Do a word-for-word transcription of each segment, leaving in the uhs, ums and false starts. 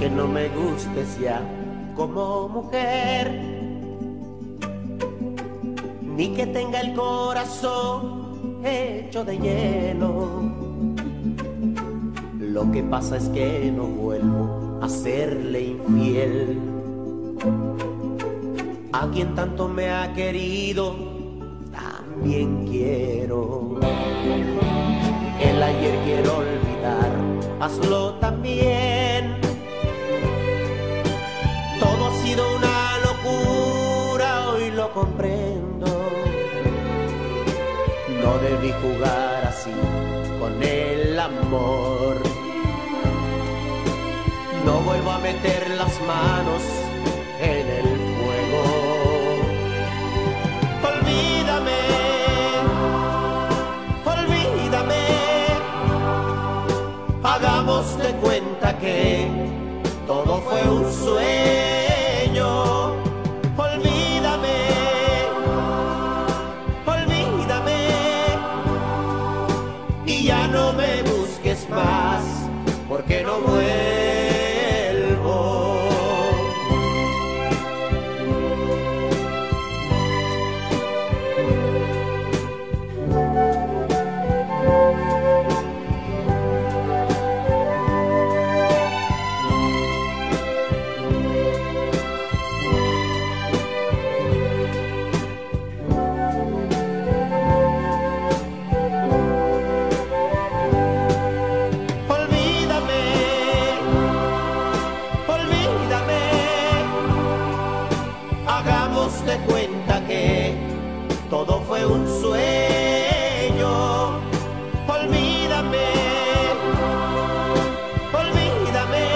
Que no me gustes ya como mujer, ni que tenga el corazón hecho de hielo. Lo que pasa es que no vuelvo a serle infiel a quien tanto me ha querido, también quiero. El ayer quiero olvidar, hazlo también. Todo ha sido una locura, hoy lo comprendo. No debí jugar así con el amor. No vuelvo a meter las manos en el fuego. Olvídame, olvídame. Hagamos de cuenta que todo fue un sueño. Ya no me busques más, porque no vuelvo. De cuenta que todo fue un sueño. Olvídame, olvídame,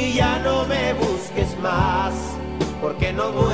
y ya no me busques más, porque no voy.